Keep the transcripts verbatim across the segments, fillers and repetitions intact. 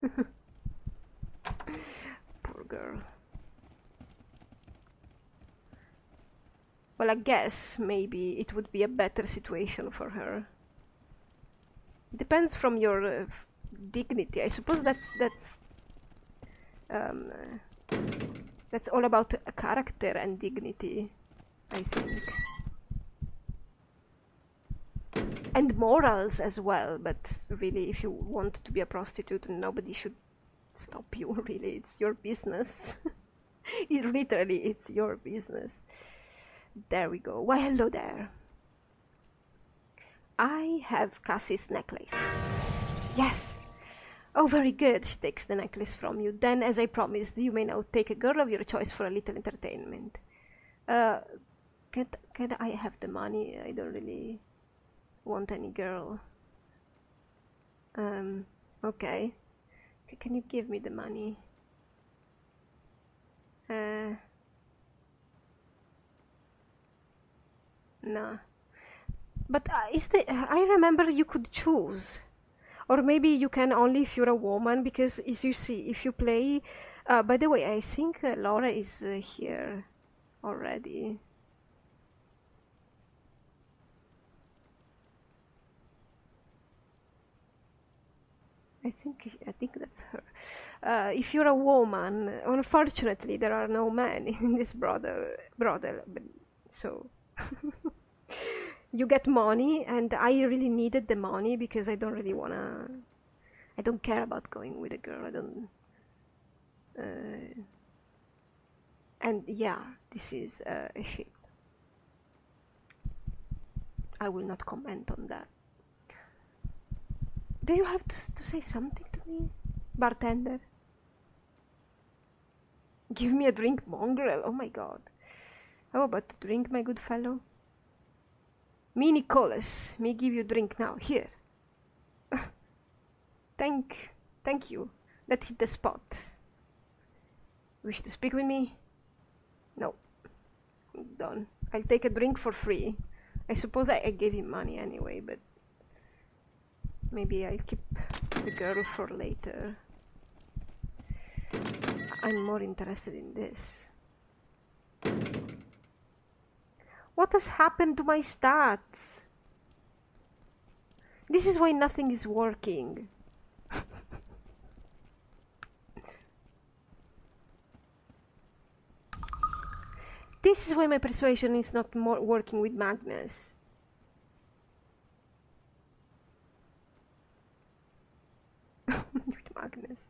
Poor girl. Well, I guess maybe it would be a better situation for her. Depends from your uh, dignity. I suppose that's that's um, uh, that's all about uh, character and dignity, I think, and morals as well. But really, if you want to be a prostitute, nobody should stop you. Really, it's your business. It literally, it's your business. There we go. Why, hello there. I have Cassie's necklace. Yes! Oh, very good. She takes the necklace from you. Then, as I promised, you may now take a girl of your choice for a little entertainment. Uh, can, can I have the money? I don't really want any girl. Um, okay. Can you give me the money? Uh... No. But uh, is the, I remember you could choose, or maybe you can only if you're a woman, because as you see, if you play, uh, by the way, I think uh, Laura is uh, here already. I think I think that's her. Uh, if you're a woman, unfortunately, there are no men in this broader broader, so. You get money, and I really needed the money because I don't really wanna. I don't care about going with a girl. I don't. Uh, and yeah, this is uh, a ship. I will not comment on that. Do you have to to say something to me, bartender? Give me a drink, mongrel! Oh my god! How about the drink, my good fellow? Me, Nicholas, me give you drink now, here. thank, thank you. That hit the spot. Wish to speak with me? No. Done. I'll take a drink for free. I suppose I, I gave him money anyway, but... maybe I'll keep the girl for later. I'm more interested in this. What has happened to my stats? This is why nothing is working. This is why my persuasion is not more working with Magnus. With Magnus.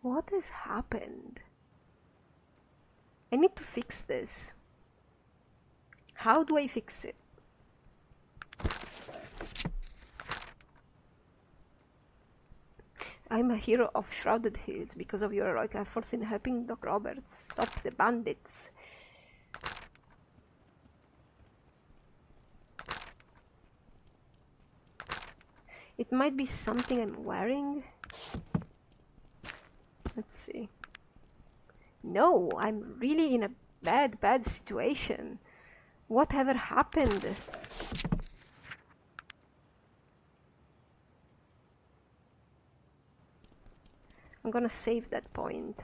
What has happened? I need to fix this. How do I fix it? I'm a hero of Shrouded Hills because of your heroic efforts in helping Doc Roberts stop the bandits. It might be something I'm wearing. Let's see. No, I'm really in a bad, bad situation. Whatever happened? I'm gonna save that point.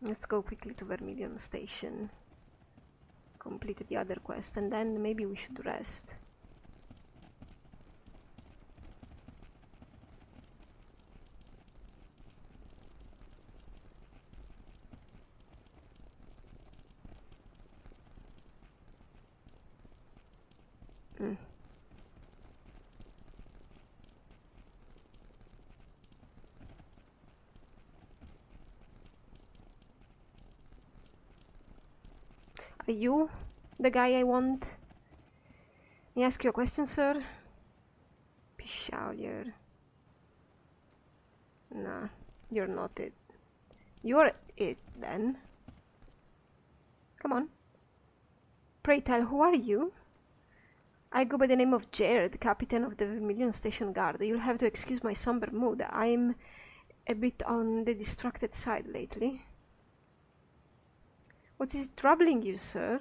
Let's go quickly to Vermillion Station. Complete the other quest, and then maybe we should rest. Mm. Are you the guy I want? May I ask you a question, sir? Pishalier. Nah, you're not it. You're it, then. Come on. Pray tell, who are you? I go by the name of Jared, captain of the Vermillion Station Guard. You'll have to excuse my somber mood. I'm a bit on the distracted side lately. What is troubling you, sir?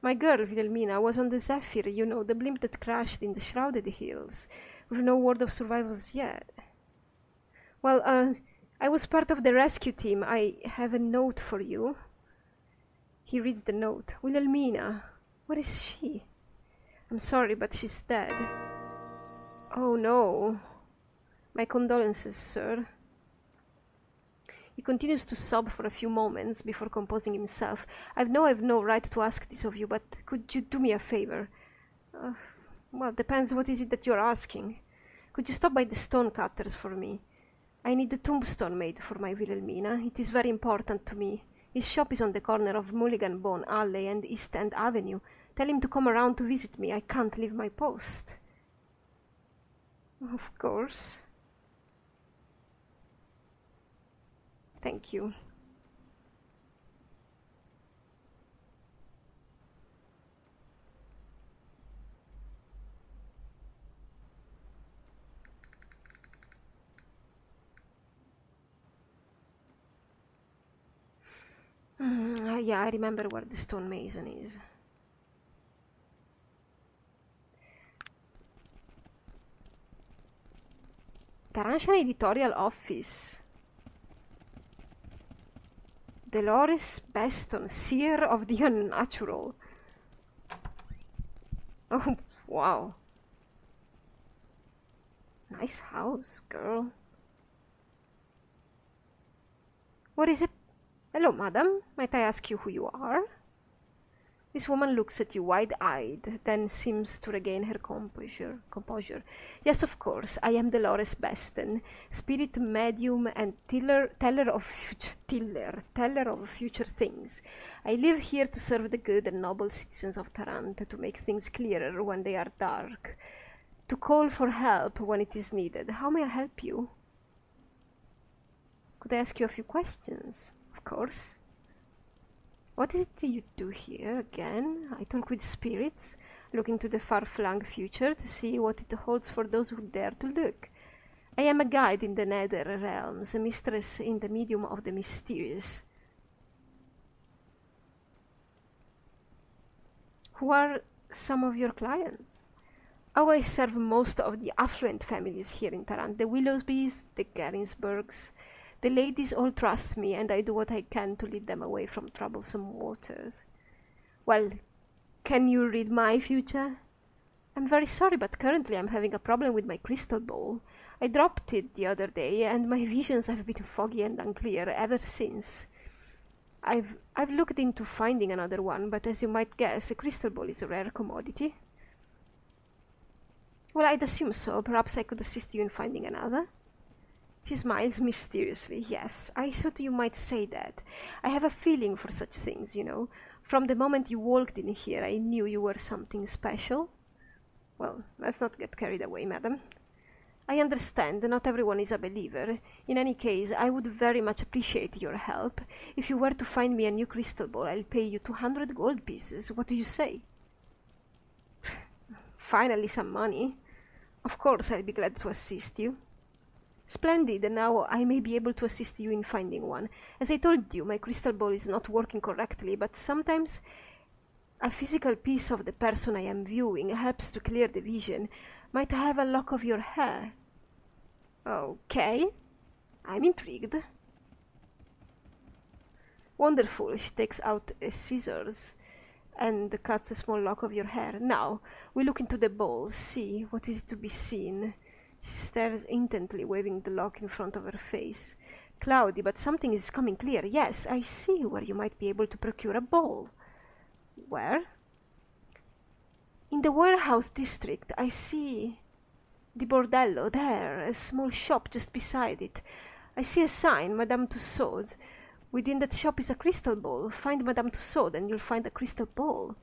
My girl, Wilhelmina, was on the Zephyr, you know, the blimp that crashed in the Shrouded Hills, with no word of survivors yet. Well, uh, I was part of the rescue team. I have a note for you. He reads the note. Wilhelmina, where is she? I'm sorry, but she's dead. Oh, no. My condolences, sir. He continues to sob for a few moments before composing himself. I know I've no right to ask this of you, but could you do me a favor? Uh, well, depends what is it that you're asking. Could you stop by the stone cutters for me? I need a tombstone made for my Wilhelmina. It is very important to me. His shop is on the corner of Mulligan Bone Alley and East End Avenue. Tell him to come around to visit me. I can't leave my post. Of course. Thank you. Mm, yeah, I remember where the stonemason is. Tarantia Editorial Office. Dolores Beston, seer of the unnatural. Oh, wow. Nice house, girl. What is it? Hello, madam. Might I ask you who you are? This woman looks at you wide-eyed, then seems to regain her composure. Composure. Yes, of course, I am Dolores Beston, spirit medium and tiller, teller of tiller, teller of future things. I live here to serve the good and noble citizens of Tarant, to make things clearer when they are dark, to call for help when it is needed. How may I help you? Could I ask you a few questions? Of course. What is it you do here again? I talk with spirits, looking to the far-flung future to see what it holds for those who dare to look. I am a guide in the nether realms, a mistress in the medium of the mysterious. Who are some of your clients? Oh, I serve most of the affluent families here in Tarant, the Willowsbys, the Garinsburgs. The ladies all trust me, and I do what I can to lead them away from troublesome waters. Well, can you read my future? I'm very sorry, but currently I'm having a problem with my crystal ball. I dropped it the other day, and my visions have been foggy and unclear ever since. I've, I've looked into finding another one, but as you might guess, a crystal ball is a rare commodity. Well, I'd assume so. Perhaps I could assist you in finding another. She smiles mysteriously. Yes, I thought you might say that. I have a feeling for such things, you know. From the moment you walked in here, I knew you were something special. Well, let's not get carried away, madam. I understand not everyone is a believer. In any case, I would very much appreciate your help. If you were to find me a new crystal ball, I'll pay you two hundred gold pieces. What do you say? Finally, some money. Of course, I'll be glad to assist you. Splendid, and now I may be able to assist you in finding one. As I told you, my crystal ball is not working correctly, but sometimes a physical piece of the person I am viewing helps to clear the vision. Might I have a lock of your hair? Okay, I'm intrigued. Wonderful, she takes out a scissors and cuts a small lock of your hair. Now, we look into the ball, see what is to be seen. She stares intently, waving the lock in front of her face. Cloudy, but something is coming clear. Yes, I see where you might be able to procure a ball. Where? In the warehouse district. I see the bordello there, a small shop just beside it. I see a sign, Madame Tussauds. Within that shop is a crystal ball. Find Madame Tussauds and you'll find a crystal ball.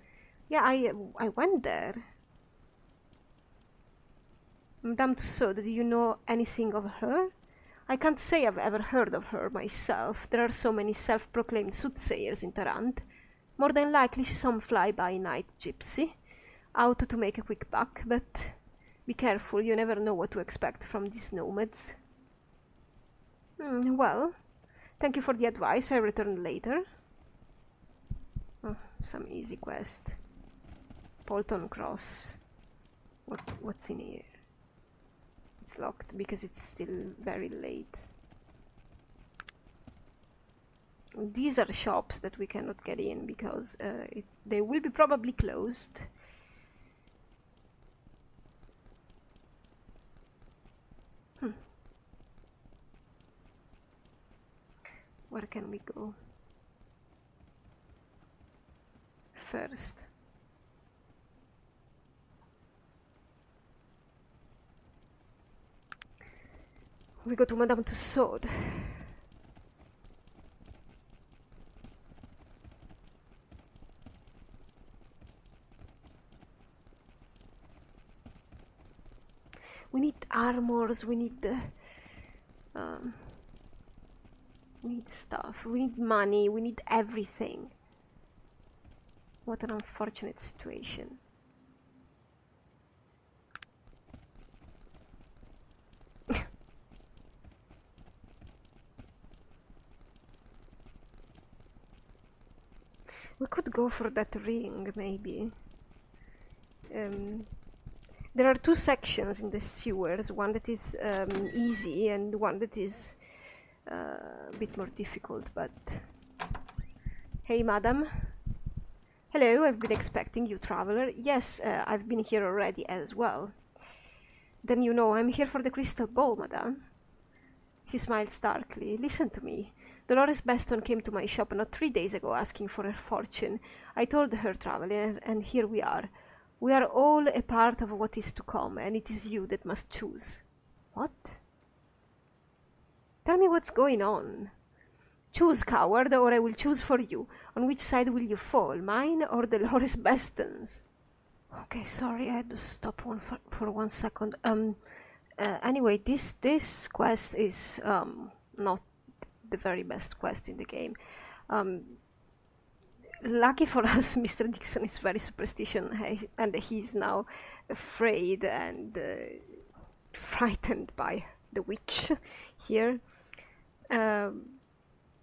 Yeah, I, I went there. Madame Tussauds, do you know anything of her? I can't say I've ever heard of her myself. There are so many self-proclaimed soothsayers in Tarant. More than likely she's some fly-by-night gypsy, out to make a quick buck, but be careful, you never know what to expect from these nomads. Mm, well, thank you for the advice, I'll return later. Some easy quest. Polton Cross. What, what's in here? It's locked because it's still very late. These are shops that we cannot get in because uh, it, they will be probably closed. Hmm. Where can we go first? We go to Madame Tussauds. We need armors, we need uh, um, we need stuff, we need money, we need everything. What an unfortunate situation. We could go for that ring, maybe. Um, There are two sections in the sewers, one that is um, easy and one that is uh, a bit more difficult, but... Hey, madam. Hello, I've been expecting you, traveler. Yes, uh, I've been here already as well. Then you know I'm here for the crystal ball, madam. She smiled darkly. Listen to me. Dolores Beston came to my shop not three days ago asking for her fortune. I told her, traveler, and here we are. We are all a part of what is to come, and it is you that must choose. What? Tell me what's going on. Choose, coward, or I will choose for you. On which side will you fall, mine or Dolores Beston's? Okay, sorry, I had to stop one for, for one second. Um, uh, anyway, this, this quest is um, not the very best quest in the game. Um, Lucky for us, Mister Dixon is very superstitious, and he's now afraid and uh, frightened by the witch here. Um,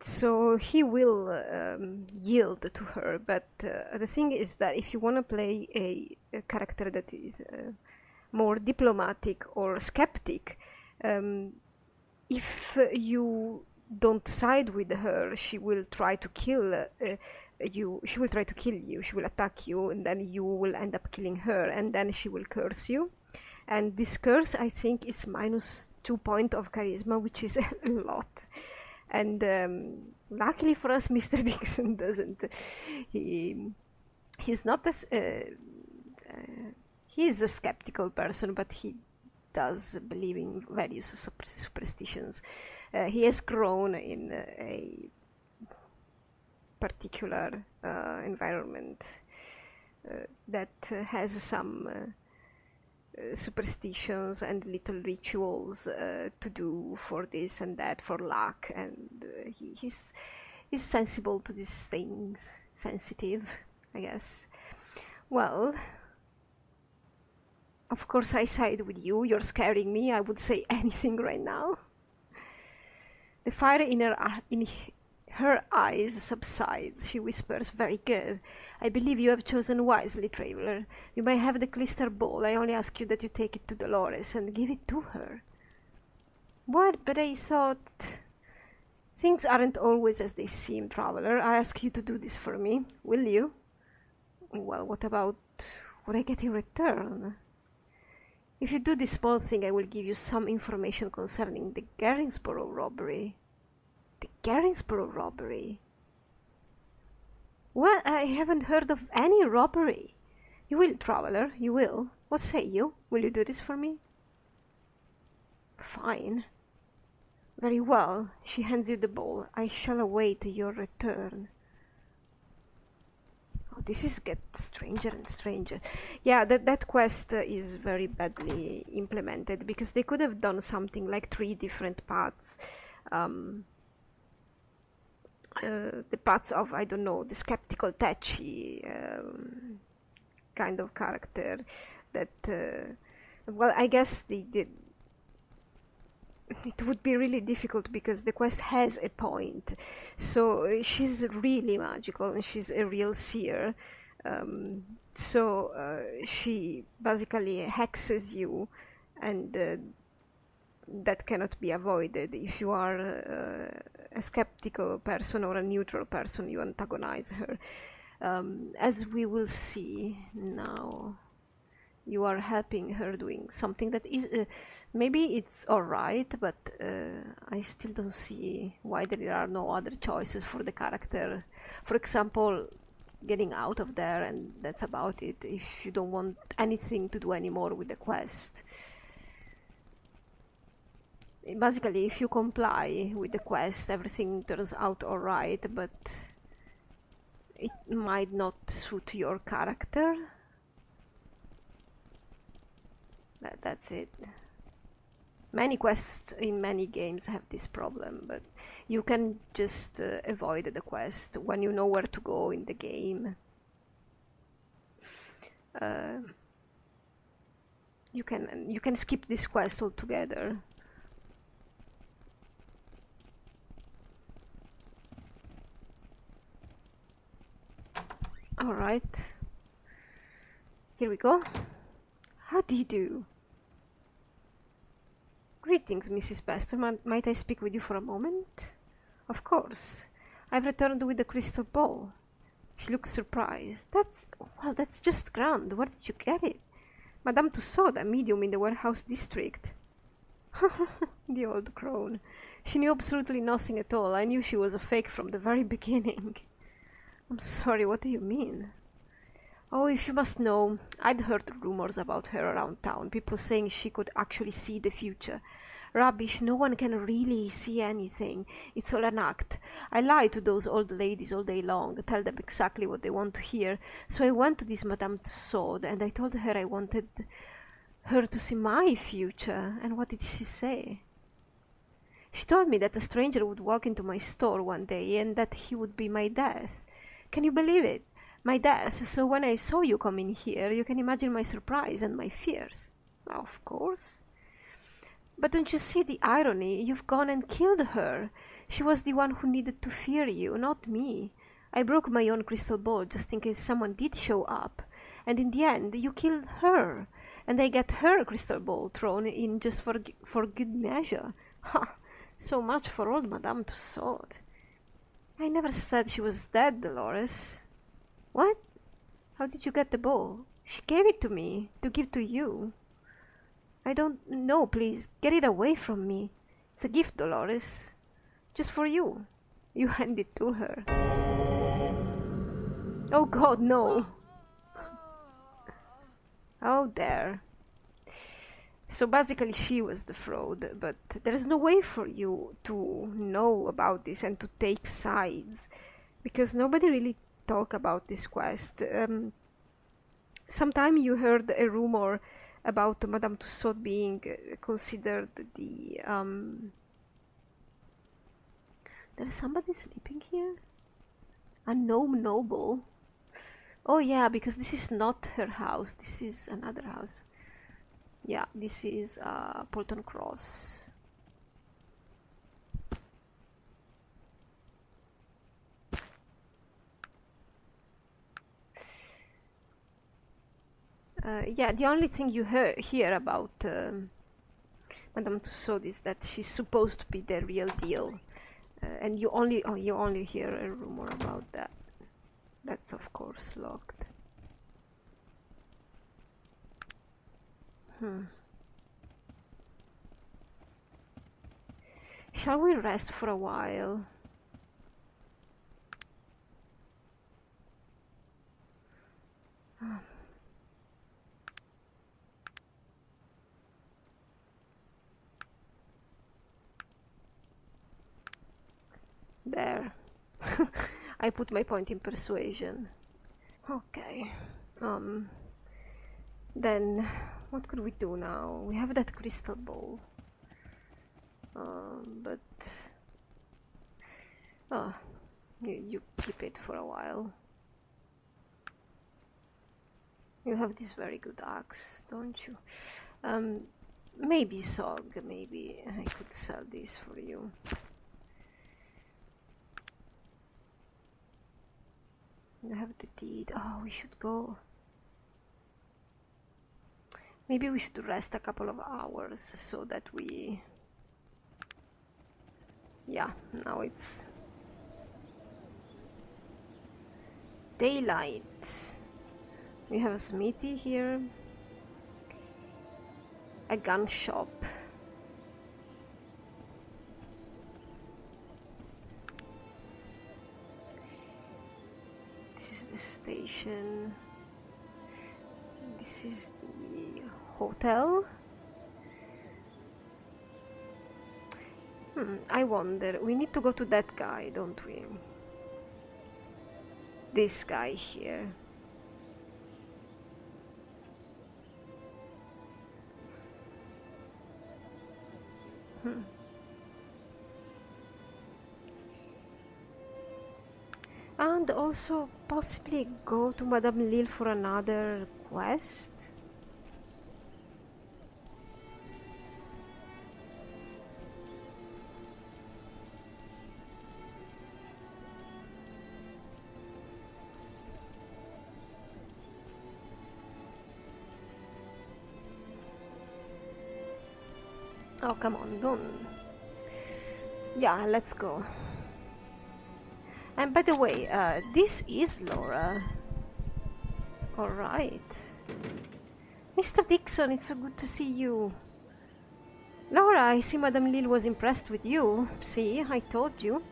so he will um, yield to her, but uh, the thing is that if you want to play a, a character that is uh, more diplomatic or skeptic, um, if you don't side with her, she will try to kill uh, you, she will try to kill you, she will attack you, and then you will end up killing her, and then she will curse you. And this curse, I think, is minus two point of charisma, which is a lot. And um, luckily for us, Mister Dixon doesn't. He he's not as uh, uh, he is a skeptical person, but he does believe in various super superstitions. Uh, he has grown in uh, a particular uh, environment uh, that uh, has some uh, uh, superstitions and little rituals uh, to do for this and that, for luck, and uh, he, he's, he's sensible to these things, sensitive, I guess. Well, of course I side with you, you're scaring me, I would say anything right now. The fire in her uh, in her eyes subsides. She whispers, very good. I believe you have chosen wisely, traveler. You may have the crystal ball. I only ask you that you take it to Dolores and give it to her. What? But I thought... Things aren't always as they seem, traveler. I ask you to do this for me. Will you? Well, what about what I get in return? If you do this small thing, I will give you some information concerning the Garinsburg robbery. The Garinsburg robbery? Well, I haven't heard of any robbery. You will, traveler, you will. What say you? Will you do this for me? Fine. Very well. She hands you the ball. I shall await your return. Oh, this is getting stranger and stranger. Yeah, that, that quest uh, is very badly implemented because they could have done something like three different paths. Um... Uh, the parts of, I don't know, the skeptical, touchy um, kind of character that, uh, well, I guess the, the it would be really difficult because the quest has a point. So she's really magical and she's a real seer. Um, so uh, she basically hexes you, and uh, that cannot be avoided. If you are uh, a skeptical person or a neutral person, you antagonize her. Um, as we will see now, you are helping her doing something that is uh, maybe it's all right, but uh, I still don't see why there are no other choices for the character. For example, getting out of there, and that's about it, if you don't want anything to do anymore with the quest. Basically, if you comply with the quest, everything turns out all right, but it might not suit your character. That, that's it. Many quests in many games have this problem, but you can just uh, avoid the quest when you know where to go in the game. Uh, you can you can skip this quest altogether. All right, here we go. How do you do? Greetings, Missus Beston. Might I speak with you for a moment? Of course. I've returned with the crystal ball. She looks surprised. That's... well, that's just grand. Where did you get it? Madame Tussauds, a medium in the warehouse district. The old crone. She knew absolutely nothing at all. I knew she was a fake from the very beginning. I'm sorry, what do you mean? Oh, if you must know, I'd heard rumors about her around town, people saying she could actually see the future. Rubbish, no one can really see anything. It's all an act. I lie to those old ladies all day long, tell them exactly what they want to hear. So I went to this Madame Tussauds, and I told her I wanted her to see my future. And what did she say? She told me that a stranger would walk into my store one day, and that he would be my death. Can you believe it? My death. So when I saw you come in here, you can imagine my surprise and my fears. Of course. But don't you see the irony? You've gone and killed her. She was the one who needed to fear you, not me. I broke my own crystal ball just in case someone did show up. And in the end, you killed her. And I get her crystal ball thrown in just for, for good measure. Ha! So much for old Madame Tussauds. I never said she was dead, Dolores. What? How did you get the ball? She gave it to me, to give to you. I don't know, please, get it away from me. It's a gift, Dolores. Just for you. You hand it to her. Oh God, no. Oh, there. So basically she was the fraud, but there is no way for you to know about this and to take sides, because nobody really talk about this quest. Um, sometime you heard a rumor about Madame Tussauds being considered the... Um, there is somebody sleeping here? A gnome noble? Oh yeah, because this is not her house, this is another house. Yeah, this is uh, Polton Cross. Uh, yeah, the only thing you hear, hear about uh, Madame Tussauds is that she's supposed to be the real deal, uh, and you only oh, you only hear a rumor about that. That's of course locked. Hmm. Shall we rest for a while? There. I put my point in persuasion. Okay. Um. Then what could we do now? We have that crystal ball. Um, but... Oh, you, you keep it for a while. You have this very good axe, don't you? Um, Maybe Sog, maybe I could sell this for you. I have the deed. Oh, we should go. Maybe we should rest a couple of hours so that we... Yeah, now it's... daylight. We have a smithy here. A gun shop. This is the station. This is the hotel. Hmm, I wonder, we need to go to that guy, don't we? This guy here. Hmm. And also possibly go to Madame Lil for another quest. Oh, come on, don't. Yeah, let's go. And by the way, uh, this is Laura. Alright. Mister Dixon, it's so good to see you. Laura, I see Madame Lil was impressed with you. See, I told you.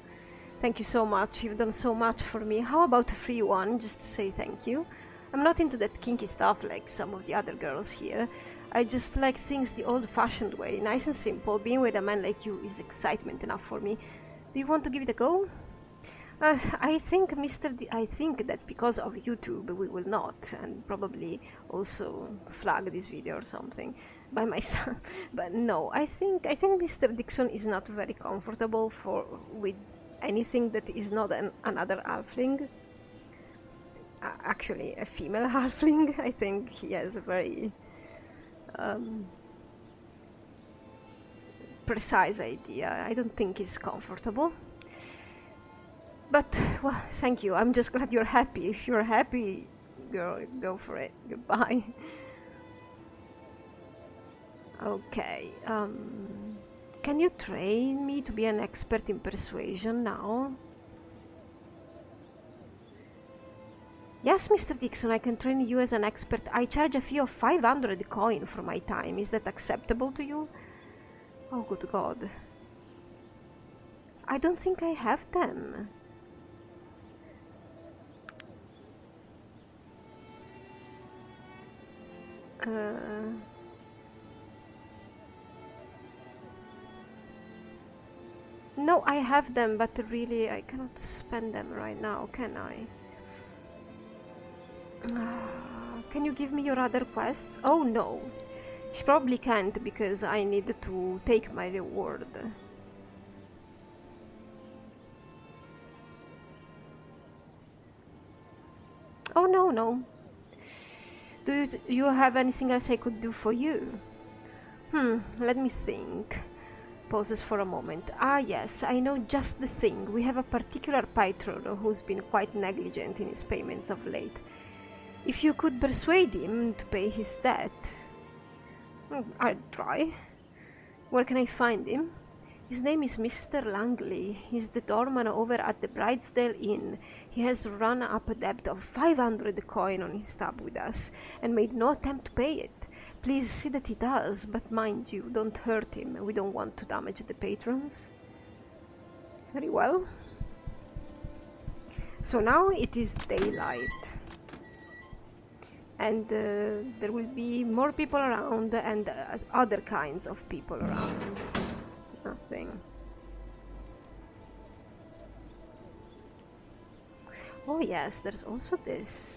Thank you so much. You've done so much for me. How about a free one, just to say thank you? I'm not into that kinky stuff like some of the other girls here. I just like things the old-fashioned way, nice and simple. Being with a man like you is excitement enough for me. Do you want to give it a go? Uh, I think, Mister D, I think that because of YouTube we will not, and probably also flag this video or something by my son. But no, I think I think Mister Dixon is not very comfortable for with anything that is not an, another halfling. Actually, a female halfling. I think he has a very um, precise idea. I don't think he's comfortable. But, well, thank you. I'm just glad you're happy. If you're happy, girl, go for it. Goodbye. Okay. Um, can you train me to be an expert in persuasion now? Yes, Mister Dixon, I can train you as an expert. I charge a fee of five hundred coin for my time. Is that acceptable to you? Oh, good God. I don't think I have them. Uh... No, I have them, but really I cannot spend them right now, can I? Uh, can you give me your other quests? Oh no, she probably can't because I need to take my reward. Oh no, no. Do you, do you have anything else I could do for you? Hmm, let me think. Pauses for a moment. Ah yes, I know just the thing. We have a particular patron who's been quite negligent in his payments of late. If you could persuade him to pay his debt... I'll try. Where can I find him? His name is Mister Langley. He's the doorman over at the Bridesdale Inn. He has run up a debt of five hundred coin on his tab with us and made no attempt to pay it. Please see that he does, but mind you, don't hurt him. We don't want to damage the patrons. Very well. So now it is daylight. And uh, there will be more people around and uh, other kinds of people around. Nothing. Oh yes, there's also this.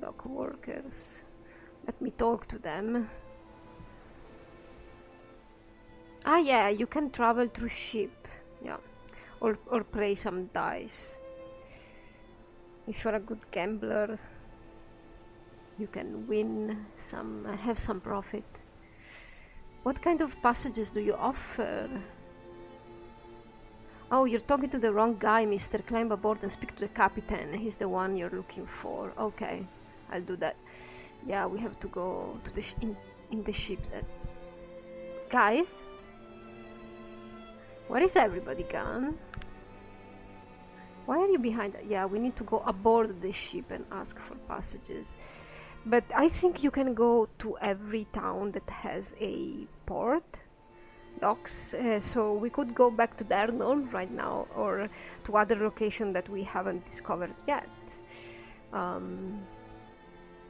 Dock workers. Let me talk to them. Ah yeah, you can travel through ship. Yeah. Or, or play some dice. If you're a good gambler, you can win some, have some profit. What kind of passages do you offer? Oh, you're talking to the wrong guy, mister. Climb aboard and speak to the captain. He's the one you're looking for. Okay, I'll do that. Yeah, we have to go to the sh in, in the ship. Then. Guys? Where is everybody gone? Why are you behind? Yeah, we need to go aboard the ship and ask for passages. But I think you can go to every town that has a port. Docks, uh, so we could go back to Dernal right now, or to other location that we haven't discovered yet. Um,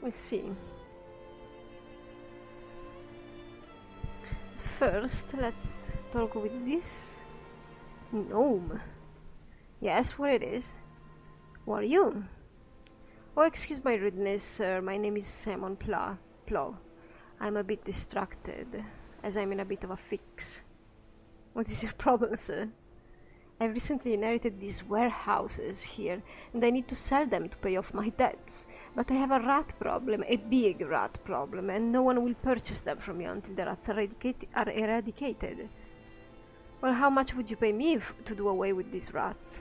let's see. First, let's talk with this gnome. Yes, what it is? Who are you? Oh, excuse my rudeness, sir. My name is Simon Plough. Plough. I'm a bit distracted, as I'm in a bit of a fix. What is your problem, sir? I've recently inherited these warehouses here, and I need to sell them to pay off my debts. But I have a rat problem, a big rat problem, and no one will purchase them from you until the rats are, are eradicated. Well, how much would you pay me if, to do away with these rats?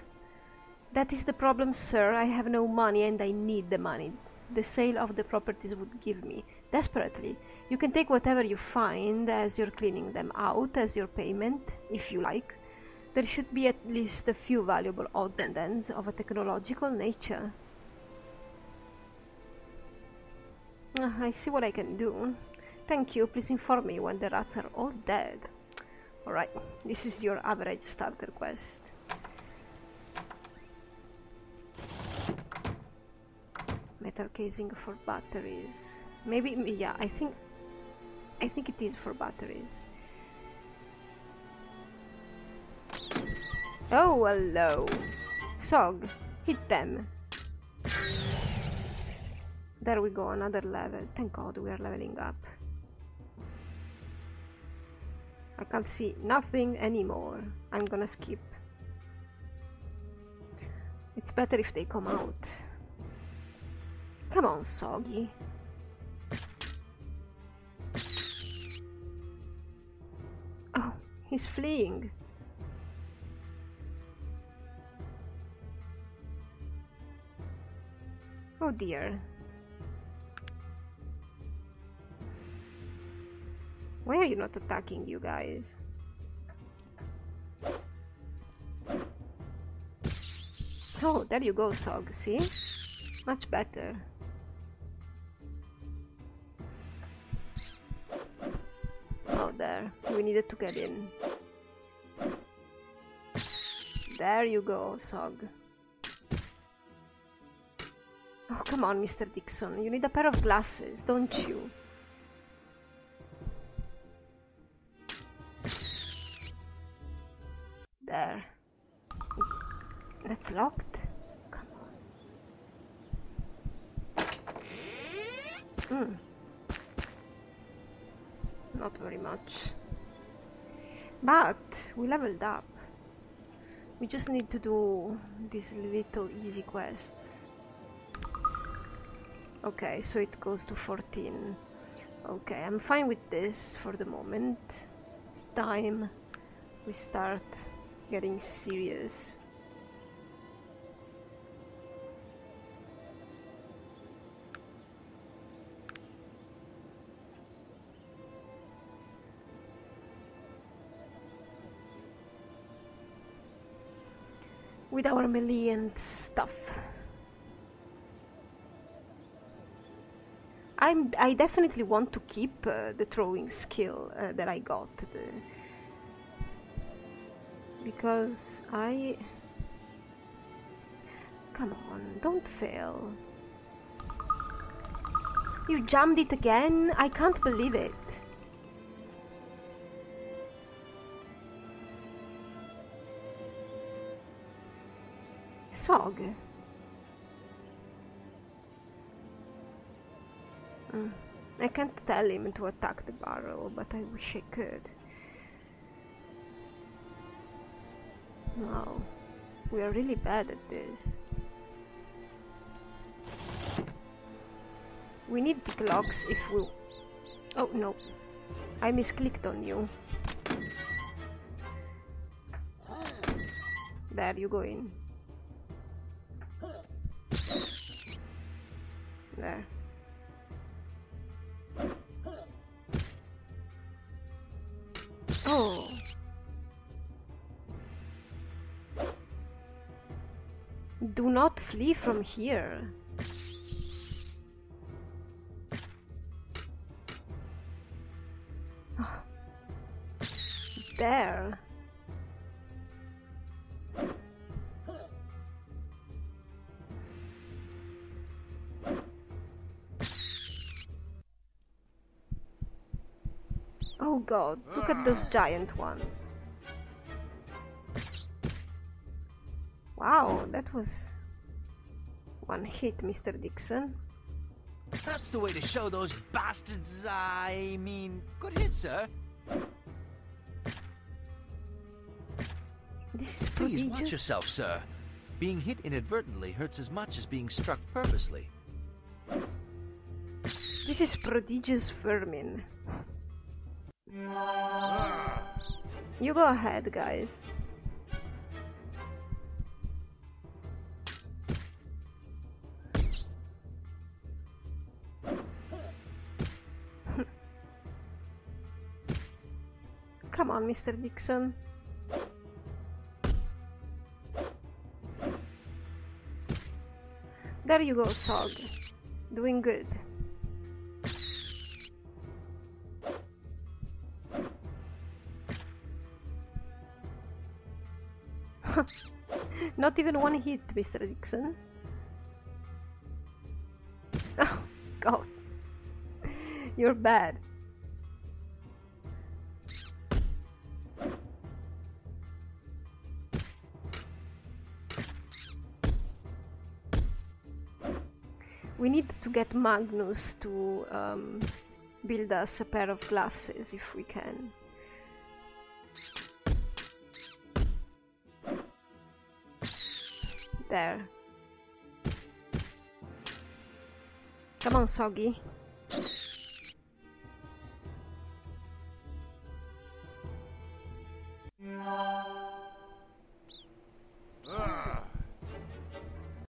That is the problem, sir. I have no money, and I need the money. The sale of the properties would give me, desperately. You can take whatever you find as you're cleaning them out as your payment, if you like. There should be at least a few valuable odds and ends of a technological nature. Uh, I see what I can do. Thank you. Please inform me when the rats are all dead. Alright, this is your average starter quest. Metal casing for batteries. Maybe, yeah, I think... I think it is for batteries. Oh, hello. Sog, hit them. There we go, another level. Thank God we are leveling up. I can't see nothing anymore. I'm gonna skip. It's better if they come out. Come on, Soggy. Oh, he's fleeing. Oh dear. Why are you not attacking, you guys? Oh, there you go, Sog, see? Much better. Oh, there. We needed to get in. There you go, Sog. Oh, come on, mister Dixon. You need a pair of glasses, don't you? There. That's locked. Come on. Mm. Not very much. But we leveled up. We just need to do these little easy quests. Okay, so it goes to fourteen. Okay, I'm fine with this for the moment. It's time we start getting serious. With our melee and stuff. I'm, I definitely want to keep uh, the throwing skill uh, that I got. The, because I... Come on, don't fail. You jammed it again? I can't believe it. Sog. Mm. I can't tell him to attack the barrel, but I wish I could. Wow, we are really bad at this. We need big logs if we... Oh no, I misclicked on you. There you go in. There. Oh. Do not flee from here. Oh. There. Oh god, look at those giant ones. Wow, that was one hit, Mister Dixon. That's the way to show those bastards, I mean, good hit, sir. This is prodigious. Please watch yourself, sir. Being hit inadvertently hurts as much as being struck purposely. This is prodigious vermin. You go ahead, guys. Come on, Mister Dixon. There you go, Sog. Doing good. Not even one hit, Mister Dixon. Oh god. You're bad. We need to get Magnus to um, build us a pair of glasses if we can. There. Come on, Soggy.